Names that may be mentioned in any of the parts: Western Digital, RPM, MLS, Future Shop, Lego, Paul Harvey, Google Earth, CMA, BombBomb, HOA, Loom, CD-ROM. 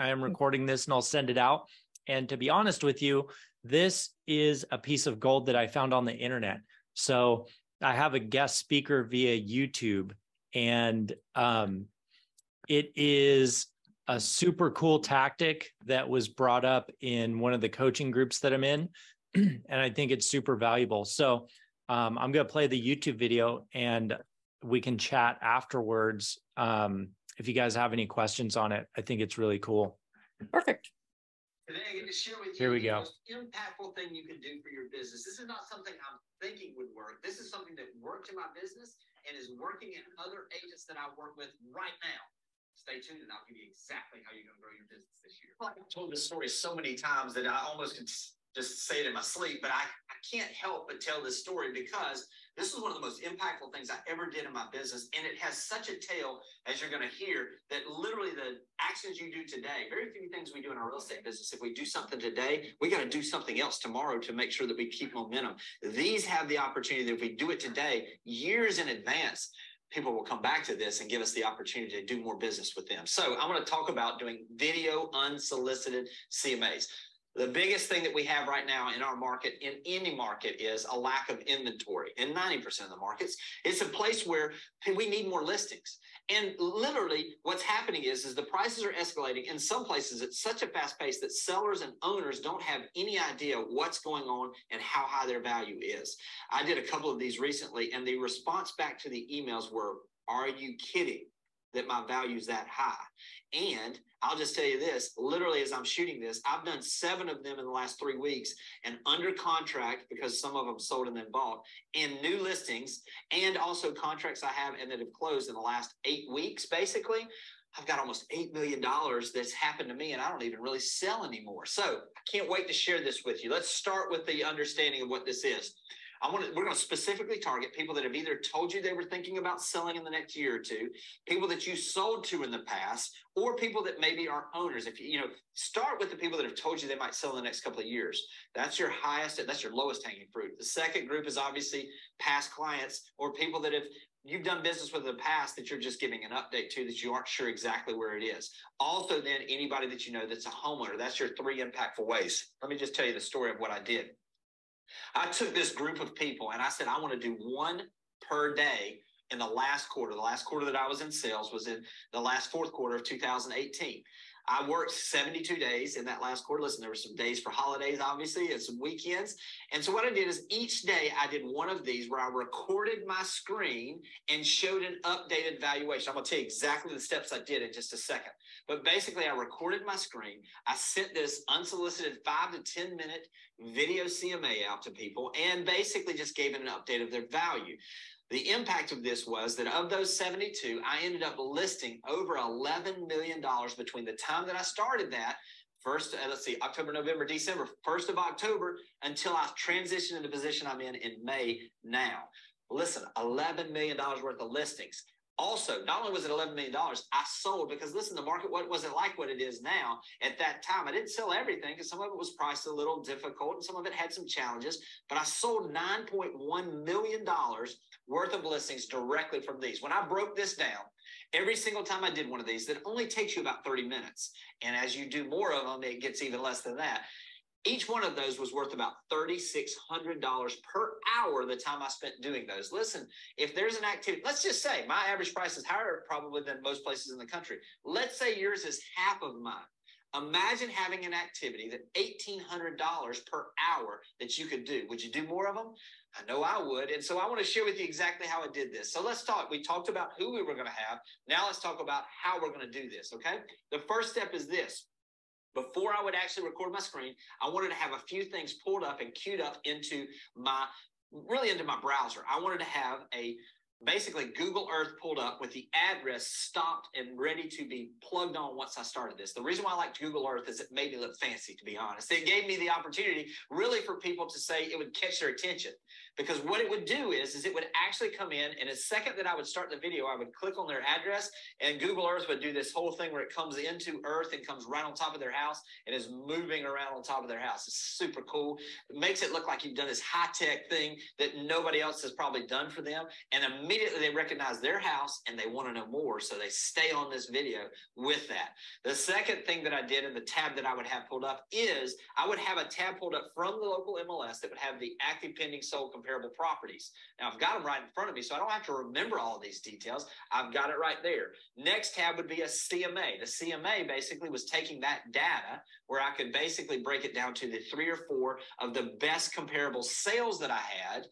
I am recording this and I'll send it out. And to be honest with you, this is a piece of gold that I found on the internet. So I have a guest speaker via YouTube, and it is a super cool tactic that was brought up in one of the coaching groups that I'm in. And I think it's super valuable. So I'm going to play the YouTube video and we can chat afterwards. If you guys have any questions on it, I think it's really cool. Perfect. Today, I get to share with you the most impactful thing you can do for your business. This is not something I'm thinking would work. This is something that worked in my business and is working in other agents that I work with right now. Stay tuned, and I'll give you exactly how you're going to grow your business this year. I've told this story so many times that I almost could just say it in my sleep, but I can't help but tell this story because this is one of the most impactful things I ever did in my business. And it has such a tail, as you're going to hear, that literally the actions you do today, very few things we do in our real estate business. If we do something today, we got to do something else tomorrow to make sure that we keep momentum. These have the opportunity that if we do it today, years in advance, people will come back to this and give us the opportunity to do more business with them. So I'm going to talk about doing video unsolicited CMAs. The biggest thing that we have right now in our market, in any market, is a lack of inventory. In 90% of the markets, it's a place where we need more listings. And literally what's happening is the prices are escalating in some places at such a fast pace that sellers and owners don't have any idea what's going on and how high their value is. I did a couple of these recently, and the response back to the emails were, "Are you kidding that my value's that high?" And I'll just tell you this, literally as I'm shooting this, I've done 7 of them in the last 3 weeks, and under contract, because some of them sold and then bought, and new listings, and also contracts I have and that have closed in the last 8 weeks, basically. I've got almost $8 million that's happened to me, and I don't even really sell anymore. So I can't wait to share this with you. Let's start with the understanding of what this is. We're going to specifically target people that have either told you they were thinking about selling in the next year or two, people that you sold to in the past, or people that maybe are owners. If you start with the people that have told you they might sell in the next couple of years. That's your highest, that's your lowest hanging fruit. The second group is obviously past clients or people that have you've done business with in the past that you're just giving an update to that you aren't sure exactly where it is. Also, then anybody that you know that's a homeowner. That's your 3 impactful ways. Let me just tell you the story of what I did. I took this group of people and I said, I want to do 1 per day in the last quarter. The last quarter that I was in sales was in the last 4th quarter of 2018. I worked 72 days in that last quarter. Listen, there were some days for holidays, obviously, and some weekends. And so what I did is each day I did 1 of these where I recorded my screen and showed an updated valuation. I'm going to tell you exactly the steps I did in just a second. But basically, I recorded my screen. I sent this unsolicited 5- to 10-minute video CMA out to people and basically just gave it an update of their value. The impact of this was that of those 72, I ended up listing over $11 million between the time that I started that first, let's see, October, November, December, 1st of October, until I transitioned into the position I'm in May now. Listen, $11 million worth of listings. Also, not only was it $11 million, I sold because, listen, the market wasn't like what it is now at that time. I didn't sell everything because some of it was priced a little difficult and some of it had some challenges, but I sold $9.1 million worth of listings directly from these. When I broke this down, every single time I did 1 of these, that only takes you about 30 minutes. And as you do more of them, it gets even less than that. Each one of those was worth about $3,600 per hour the time I spent doing those. Listen, if there's an activity, let's just say my average price is higher probably than most places in the country. Let's say yours is half of mine. Imagine having an activity that $1,800 per hour that you could do. Would you do more of them? I know I would. And so I want to share with you exactly how I did this. So let's talk. We talked about who we were going to have. Now let's talk about how we're going to do this, okay? The first step is this. Before I would actually record my screen, I wanted to have a few things pulled up and queued up into my, really into my browser. I wanted to have a basically Google Earth pulled up with the address stopped and ready to be plugged on once I started this. The reason why I liked Google Earth is it made me look fancy, to be honest. It gave me the opportunity really for people to say it would catch their attention Because what it would do is it would actually come in, and the second that I would start the video, I would click on their address, and Google Earth would do this whole thing where it comes into Earth and comes right on top of their house and is moving around on top of their house. It's super cool. It makes it look like you've done this high-tech thing that nobody else has probably done for them, and immediately they recognize their house, and they want to know more, so they stay on this video with that. The second thing that I did in the tab that I would have pulled up is I would have a tab pulled up from the local MLS that would have the active, pending, sold, comparable properties. Now, I've got them right in front of me, so I don't have to remember all these details. I've got it right there. Next tab would be a CMA. The CMA basically was taking that data where I could basically break it down to the 3 or 4 of the best comparable sales that I had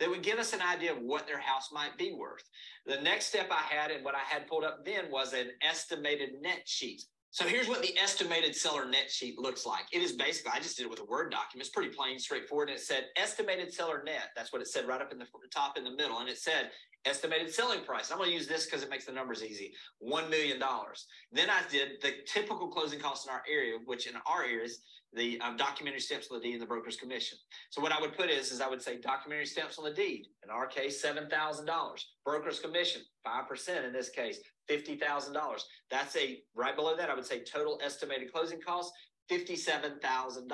that would give us an idea of what their house might be worth. The next step I had and what I had pulled up then was an estimated net sheet. So here's what the estimated seller net sheet looks like. It is basically, I just did it with a Word document. It's pretty plain, straightforward. And it said estimated seller net. That's what it said right up in the top in the middle. And it said estimated selling price. I'm going to use this because it makes the numbers easy. $1 million. Then I did the typical closing costs in our area, which in our area is the documentary steps on the deed and the broker's commission. So what I would put is I would say documentary steps on the deed. In our case, $7,000. Broker's commission, 5% in this case, $50,000. That's a right below that. I would say total estimated closing costs, $57,000.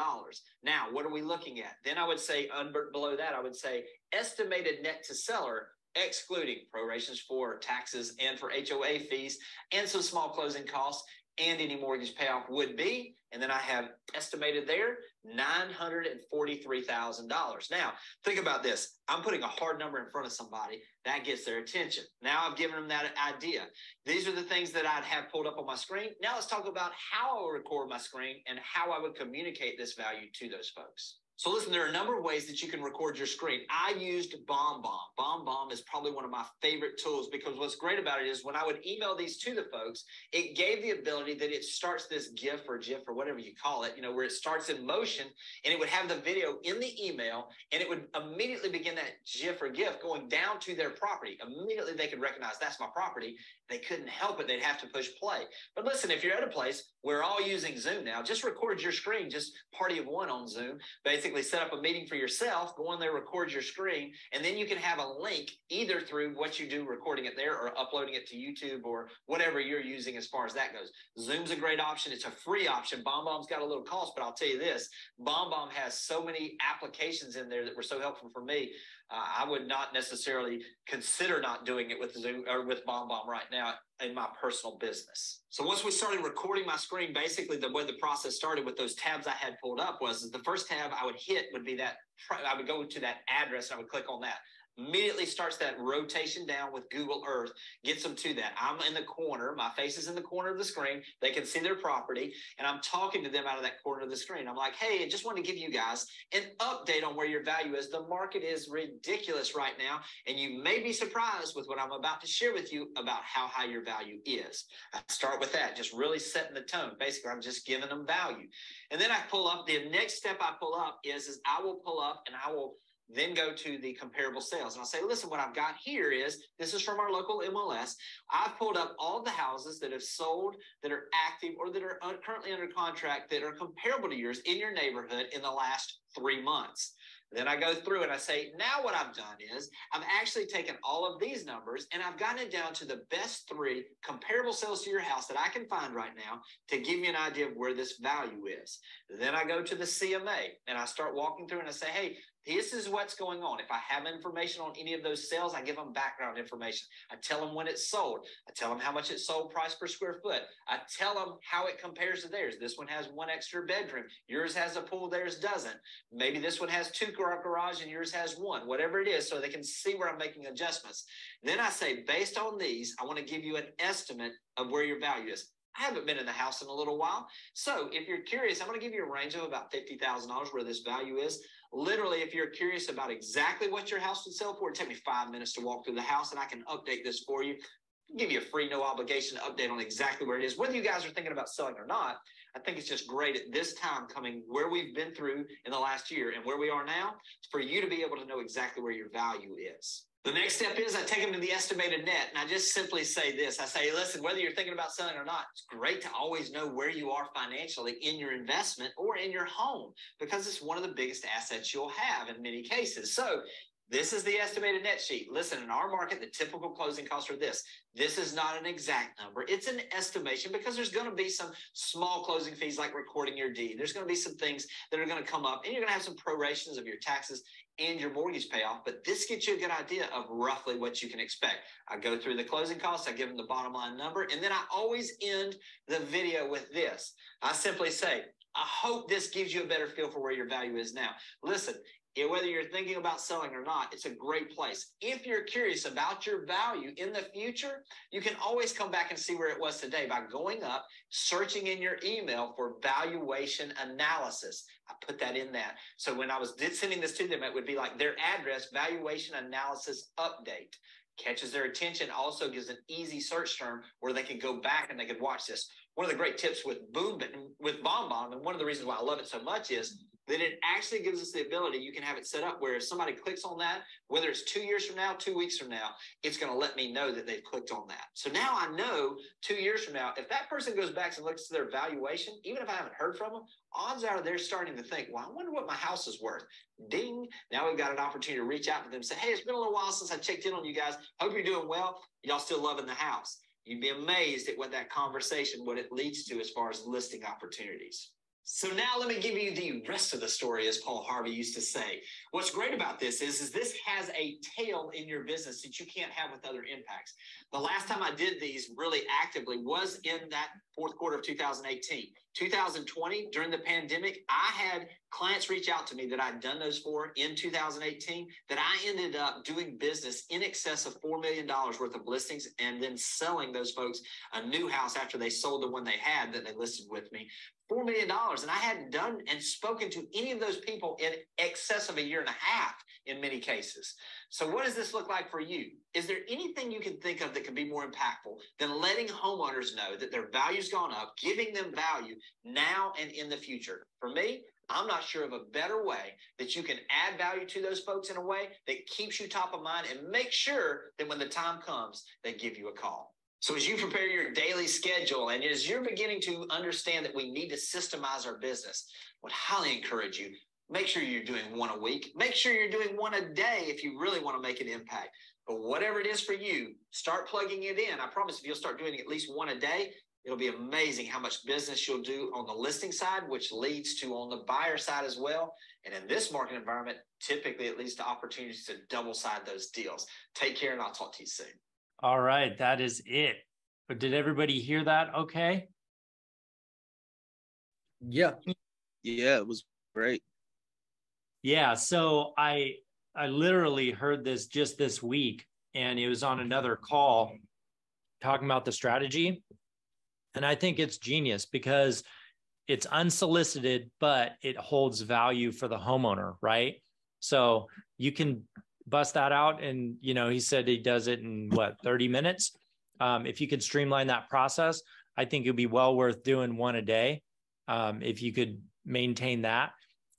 Now, what are we looking at? Then I would say below that, I would say estimated net to seller, excluding prorations for taxes and for HOA fees and some small closing costs and any mortgage payoff would be. And then I have estimated there $943,000. Now, think about this. I'm putting a hard number in front of somebody. That gets their attention. Now I've given them that idea. These are the things that I'd have pulled up on my screen. Now let's talk about how I would record my screen and how I would communicate this value to those folks. So listen, there are a number of ways that you can record your screen. I used BombBomb. BombBomb is probably one of my favorite tools because what's great about it is when I would email these to the folks, it gave the ability that it starts this GIF or GIF or whatever you call it, you know, where it starts in motion and it would have the video in the email and it would immediately begin that GIF or GIF going down to their property. Immediately they could recognize that's my property. They couldn't help it. They'd have to push play. But listen, if you're at a place, we're all using Zoom now, just record your screen, just party of one on Zoom, basically. Set up a meeting for yourself, go on there, record your screen, and then you can have a link either through what you do, recording it there or uploading it to YouTube or whatever you're using as far as that goes. Zoom's a great option. It's a free option. BombBomb's got a little cost, but I'll tell you this, BombBomb has so many applications in there that were so helpful for me. I would not necessarily consider not doing it with Zoom or with BombBomb right now in my personal business. So once we started recording my screen, basically the way the process started with those tabs I had pulled up was the first tab I would hit would be that, I would go to that address and I would click on that. Immediately starts that rotation down with Google Earth, gets them to that. I'm in the corner. My face is in the corner of the screen. They can see their property, and I'm talking to them out of that corner of the screen. I'm like, hey, I just want to give you guys an update on where your value is. The market is ridiculous right now, and you may be surprised with what I'm about to share with you about how high your value is. I start with that, just really setting the tone. Basically, I'm just giving them value. And then I pull up. The next step I pull up is I will pull up, and I will then go to the comparable sales. And I'll say, listen, what I've got here is, this is from our local MLS. I've pulled up all the houses that have sold, that are active, or that are currently under contract that are comparable to yours in your neighborhood in the last 3 months. Then I go through and I say, now what I've done is I've actually taken all of these numbers and I've gotten it down to the best 3 comparable sales to your house that I can find right now to give you an idea of where this value is. Then I go to the CMA and I start walking through and I say, hey, this is what's going on. If I have information on any of those sales, I give them background information. I tell them when it's sold. I tell them how much it sold, price per square foot. I tell them how it compares to theirs. This one has 1 extra bedroom. Yours has a pool, theirs doesn't. Maybe this one has 2 garage and yours has 1, whatever it is, so they can see where I'm making adjustments. Then I say, based on these, I want to give you an estimate of where your value is. I haven't been in the house in a little while. So if you're curious, I'm going to give you a range of about $50,000 where this value is. Literally, if you're curious about exactly what your house would sell for, it took me 5 minutes to walk through the house and I can update this for you. I'll give you a free, no obligation update on exactly where it is. Whether you guys are thinking about selling or not, I think it's just great at this time coming where we've been through in the last year and where we are now for you to be able to know exactly where your value is. The next step is I take them to the estimated net, and I just simply say this. I say, listen, whether you're thinking about selling or not, it's great to always know where you are financially in your investment or in your home because it's one of the biggest assets you'll have in many cases. So This is the estimated net sheet. Listen, in our market, the typical closing costs are this. This is not an exact number. It's an estimation because there's going to be some small closing fees like recording your deed. There's going to be some things that are going to come up, and you're going to have some prorations of your taxes and your mortgage payoff, but this gets you a good idea of roughly what you can expect. I go through the closing costs, I give them the bottom line number, and then I always end the video with this. I simply say, I hope this gives you a better feel for where your value is now. Listen, whether you're thinking about selling or not, it's a great place. If you're curious about your value in the future, you can always come back and see where it was today by going up, searching in your email for valuation analysis. I put that in that. So when I was sending this to them, it would be like their address, valuation analysis update. Catches their attention, also gives an easy search term where they can go back and they could watch this. One of the great tips with BombBomb, and one of the reasons why I love it so much is that it actually gives us the ability, you can have it set up where if somebody clicks on that, whether it's 2 years from now, 2 weeks from now, it's going to let me know that they've clicked on that. So now I know 2 years from now, if that person goes back and looks at their valuation, even if I haven't heard from them, odds are they're starting to think, well, I wonder what my house is worth. Ding. Now we've got an opportunity to reach out to them and say, hey, it's been a little while since I checked in on you guys. Hope you're doing well. Y'all still loving the house. You'd be amazed at what that conversation, what it leads to as far as listing opportunities. So now let me give you the rest of the story, as Paul Harvey used to say. What's great about this is this has a tail in your business that you can't have with other impacts. The last time I did these really actively was in that fourth quarter of 2018. 2020, during the pandemic, I had clients reach out to me that I'd done those for in 2018 that I ended up doing business in excess of $4 million worth of listings and then selling those folks a new house after they sold the one they had that they listed with me, $4 million. And I hadn't done and spoken to any of those people in excess of a year and a half in many cases. So what does this look like for you? Is there anything you can think of that could be more impactful than letting homeowners know that their value's gone up, giving them value now and in the future? For me, I'm not sure of a better way that you can add value to those folks in a way that keeps you top of mind and make sure that when the time comes, they give you a call. So as you prepare your daily schedule and as you're beginning to understand that we need to systemize our business, I would highly encourage you, make sure you're doing one a week. Make sure you're doing one a day if you really want to make an impact. But whatever it is for you, start plugging it in. I promise if you'll start doing at least one a day, it'll be amazing how much business you'll do on the listing side, which leads to on the buyer side as well. And in this market environment, typically it leads to opportunities to double side those deals. Take care, and I'll talk to you soon. All right, that is it. But did everybody hear that okay? Yeah. Yeah, it was great. Yeah, so I literally heard this just this week, and it was on another call talking about the strategy. And I think it's genius because it's unsolicited, but it holds value for the homeowner, right? So you can bust that out. And, you know, he said he does it in what, 30 minutes. If you could streamline that process, I think it'd be well worth doing one a day. If you could maintain that.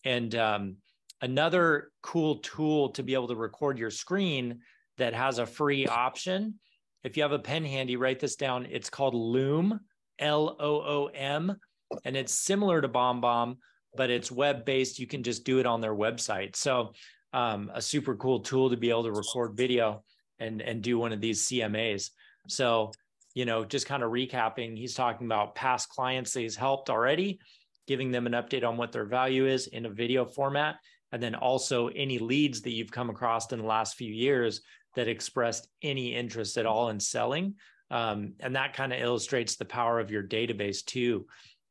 And another cool tool to be able to record your screen that has a free option. If you have a pen handy, write this down. It's called Loom. L-O-O-M, and it's similar to BombBomb, but it's web-based. You can just do it on their website. So a super cool tool to be able to record video and do one of these CMAs. So, you know, just kind of recapping, he's talking about past clients that he's helped already, giving them an update on what their value is in a video format, and then also any leads that you've come across in the last few years that expressed any interest at all in selling. And that kind of illustrates the power of your database too,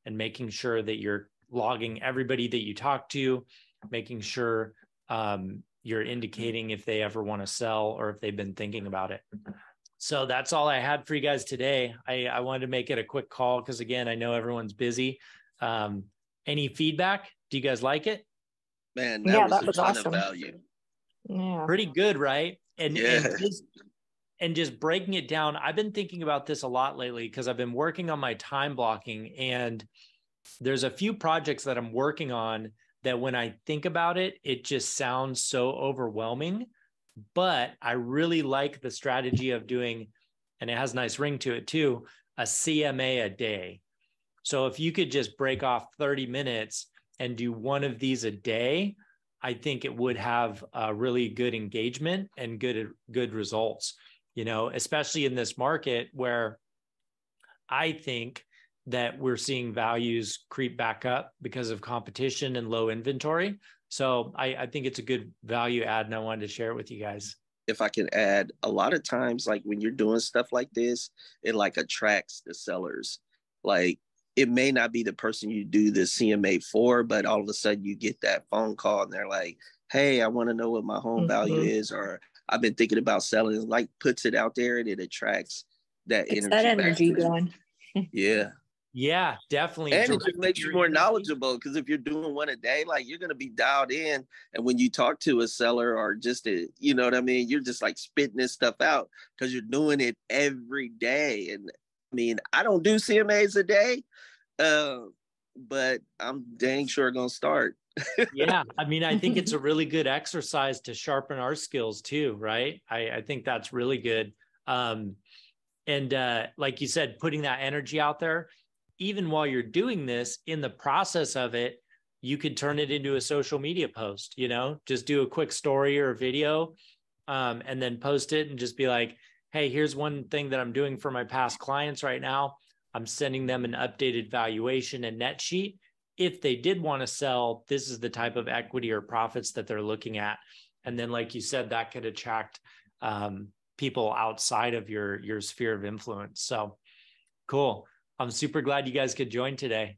and making sure that you're logging everybody that you talk to, making sure you're indicating if they ever want to sell or if they've been thinking about it. So that's all I had for you guys today. I wanted to make it a quick call because, again, I know everyone's busy. Any feedback? Do you guys like it? Man, that was a ton awesome. Of value. Yeah. Pretty good, right? And yeah. And just breaking it down, I've been thinking about this a lot lately because I've been working on my time blocking, and there's a few projects that I'm working on that when I think about it, it just sounds so overwhelming, but I really like the strategy of doing, and it has a nice ring to it too, a CMA a day. So if you could just break off 30 minutes and do one of these a day, I think it would have really good engagement and good results, you know, especially in this market where I think that we're seeing values creep back up because of competition and low inventory. So I think it's a good value add, and I wanted to share it with you guys. If I can add, a lot of times, like when you're doing stuff like this, it like attracts the sellers. Like it may not be the person you do the CMA for, but all of a sudden you get that phone call and they're like, hey, I want to know what my home value is, or I've been thinking about selling. It like puts it out there and it attracts that energy. It's that energy going. Yeah. Yeah, definitely. And it just makes you more knowledgeable, because if you're doing one a day, like you're going to be dialed in. And when you talk to a seller or just, you know what I mean? You're just like spitting this stuff out because you're doing it every day. And I mean, I don't do CMAs a day, but I'm dang sure going to start. Yeah. I mean, I think it's a really good exercise to sharpen our skills too, right? I think that's really good. And like you said, putting that energy out there. Even while you're doing this, in the process of it, you could turn it into a social media post, you know, just do a quick story or a video and then post it and just be like, hey, here's one thing that I'm doing for my past clients right now. I'm sending them an updated valuation and net sheet. If they did want to sell, this is the type of equity or profits that they're looking at. And then, like you said, that could attract people outside of your sphere of influence. So cool. I'm super glad you guys could join today.